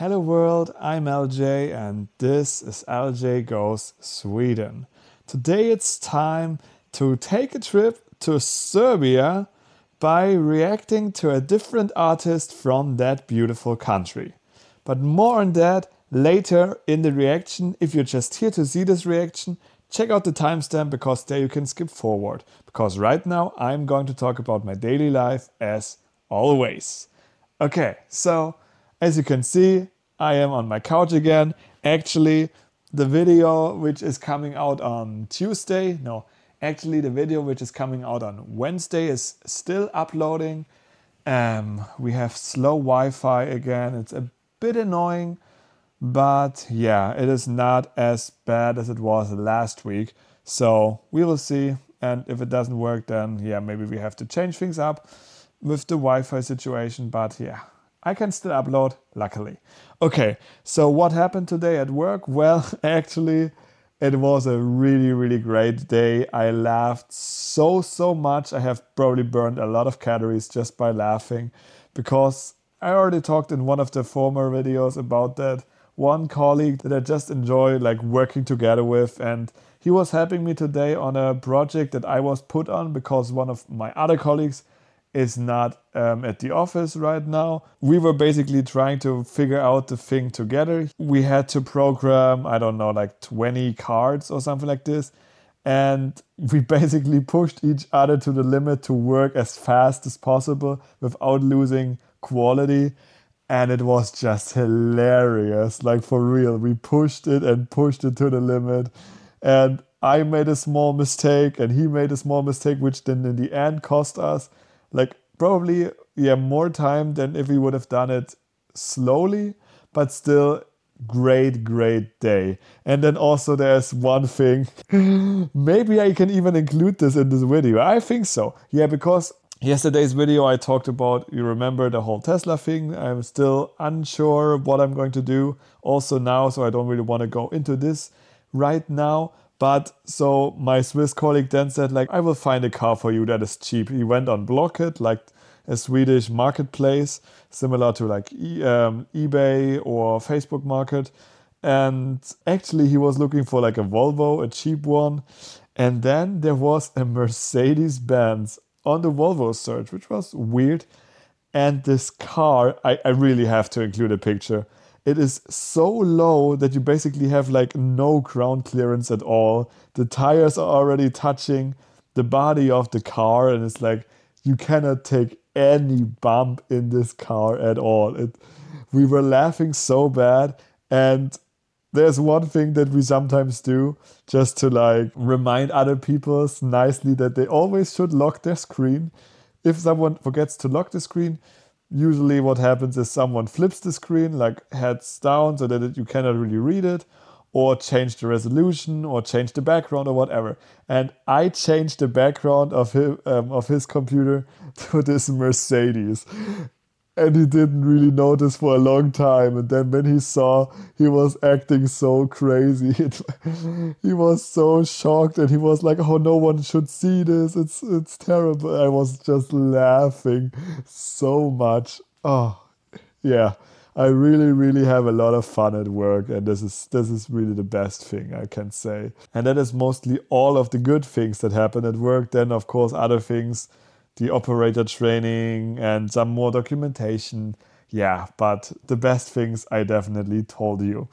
Hello world, I'm LJ and this is LJ Goes Sweden. Today it's time to take a trip to Serbia by reacting to a different artist from that beautiful country. But more on that later in the reaction. If you're just here to see this reaction, check out the timestamp because there you can skip forward. Because right now I'm going to talk about my daily life as always. Okay, so as you can see, I am on my couch again. Actually, the video which is coming out on Wednesday is still uploading. We have slow Wi-Fi again. It's a bit annoying, but yeah, it is not as bad as it was last week. So we will see. And if it doesn't work, then yeah, maybe we have to change things up with the Wi-Fi situation, but yeah. I can still upload, luckily. Okay, so what happened today at work? Well, actually, it was a really, really great day. I laughed so much. I have probably burned a lot of calories just by laughing, because I already talked in one of the former videos about that one colleague that I just enjoy like working together with, and he was helping me today on a project that I was put on because one of my other colleagues is not at the office right now. We were basically trying to figure out the thing together. We had to program, I don't know, like 20 cards or something like this. And we basically pushed each other to the limit to work as fast as possible without losing quality. And it was just hilarious, like for real. We pushed it and pushed it to the limit. And I made a small mistake and he made a small mistake, which then in the end cost us like probably, yeah, more time than if we would have done it slowly, but still great day. And then also there's one thing, maybe I can even include this in this video. I think so. Yeah, because yesterday's video I talked about, you remember the whole Tesla thing. I'm still unsure what I'm going to do also now, so I don't really want to go into this right now. But so my Swiss colleague then said, like, I will find a car for you that is cheap. He went on Blocket, like a Swedish marketplace, similar to like eBay or Facebook market. And actually he was looking for like a Volvo, a cheap one. And then there was a Mercedes-Benz on the Volvo search, which was weird. And this car, I really have to include a picture. It is so low that you basically have like no ground clearance at all. The tires are already touching the body of the car, and it's like you cannot take any bump in this car at all. We were laughing so bad. And there's one thing that we sometimes do just to like remind other people nicely that they always should lock their screen. If someone forgets to lock the screen, usually what happens is someone flips the screen, like heads down so that you cannot really read it, or change the resolution or change the background or whatever. And I changed the background of his computer to this Mercedes. And he didn't really notice for a long time. And then when he saw, he was acting so crazy. He was so shocked and he was like, oh, no one should see this. It's terrible. I was just laughing so much. Oh, yeah. I really have a lot of fun at work, and this is really the best thing I can say. And that is mostly all of the good things that happen at work. Then, of course, other things, the operator training and some more documentation. Yeah, but the best things I definitely told you.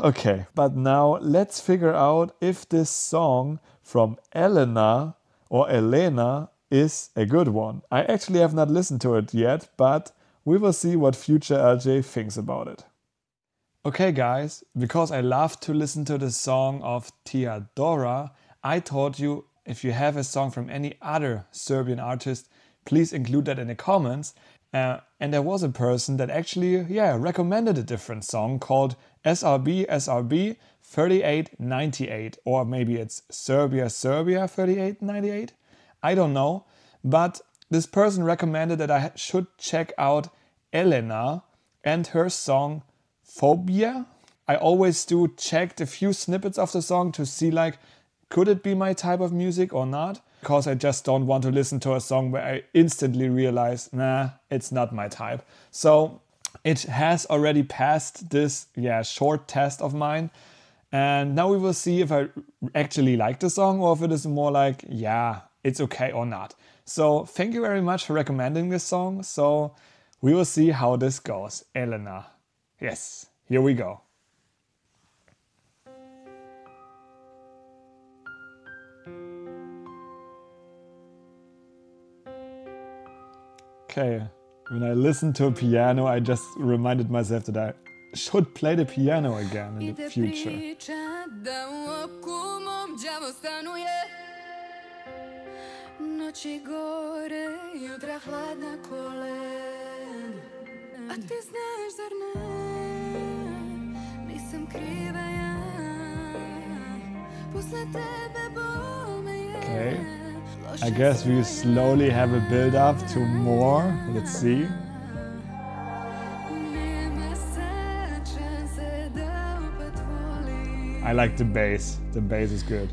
Okay, but now let's figure out if this song from Elena or Elena is a good one. I actually have not listened to it yet, but we will see what future LJ thinks about it. Okay guys, because I love to listen to the song of Teodora, I told you if you have a song from any other Serbian artist, please include that in the comments. And there was a person that actually, yeah, recommended a different song called SRB 3898, or maybe it's Serbia 3898. I don't know, but this person recommended that I should check out Elena and her song FOBIJE. I always do check the few snippets of the song to see like, could it be my type of music or not? Because I just don't want to listen to a song where I instantly realize, nah, it's not my type. So It has already passed this short test of mine. And now we will see if I actually like the song or if it is more like, it's okay or not. So thank you very much for recommending this song. So we will see how this goes. Elena. Yes, here we go. Okay, when I listen to a piano, I just reminded myself that I should play the piano again in the future. Okay, I guess we slowly have a build up to more. Let's see. I like the bass. The bass is good.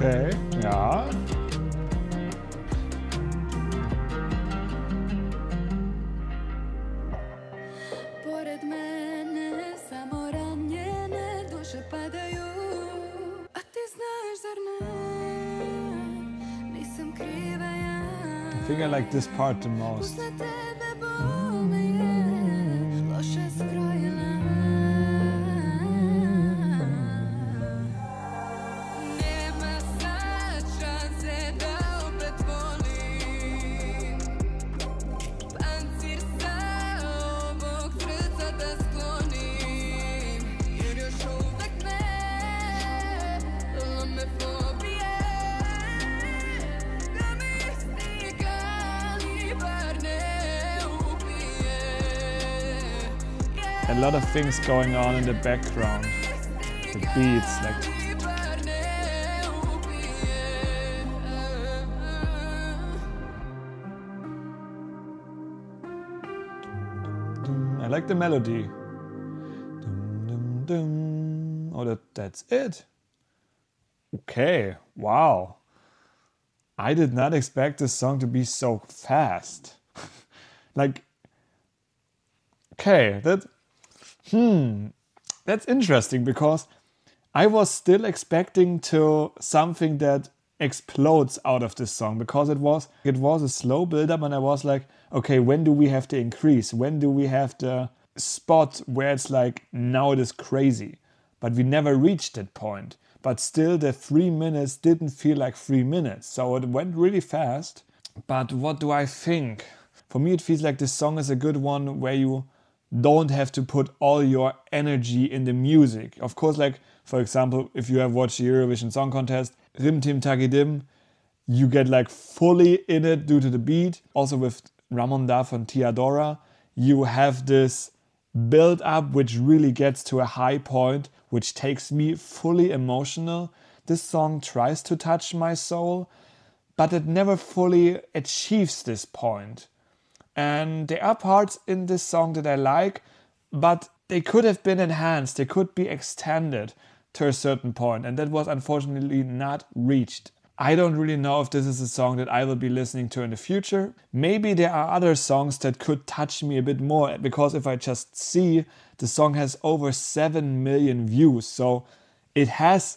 Okay, ja. I think I like this part the most. A lot of things going on in the background, the beats, like. I like the melody. Oh, that's it. Okay, wow. I did not expect this song to be so fast. Like, okay, that. That's interesting, because I was still expecting to something that explodes out of this song, because it was a slow build-up, and I was like, okay, when do we have the increase? When do we have the spot where it's like, now it is crazy? But we never reached that point. But still, the 3 minutes didn't feel like 3 minutes, so it went really fast. But what do I think? For me, it feels like this song is a good one where you don't have to put all your energy in the music. Of course, like, for example, if you have watched the Eurovision Song Contest, Rim Tim Tagidim, you get like fully in it due to the beat. Also with Raymond Da Vinci and Teodora, you have this build up which really gets to a high point, which takes me fully emotional. This song tries to touch my soul, but it never fully achieves this point. And there are parts in this song that I like, but they could have been enhanced, they could be extended to a certain point, and that was unfortunately not reached. I don't really know if this is a song that I will be listening to in the future. Maybe there are other songs that could touch me a bit more, because if I just see, the song has over 7 million views, so it has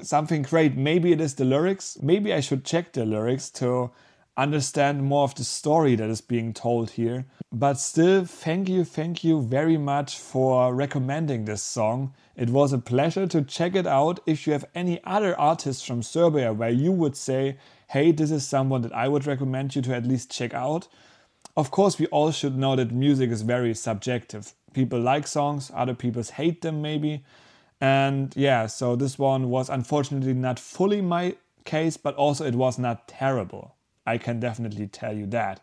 something great. Maybe it is the lyrics, maybe I should check the lyrics to understand more of the story that is being told here. But still, thank you very much for recommending this song. It was a pleasure to check it out. If you have any other artists from Serbia where you would say, hey, this is someone that I would recommend you to at least check out. Of course, we all should know that music is very subjective, people like songs, other people hate them maybe. And yeah, so this one was unfortunately not fully my case, but also it was not terrible. I can definitely tell you that.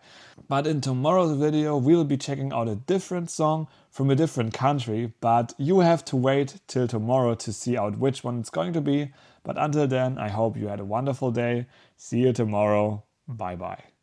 But in tomorrow's video, we'll be checking out a different song from a different country, but you have to wait till tomorrow to see out which one it's going to be. But until then, I hope you had a wonderful day. See you tomorrow. Bye bye.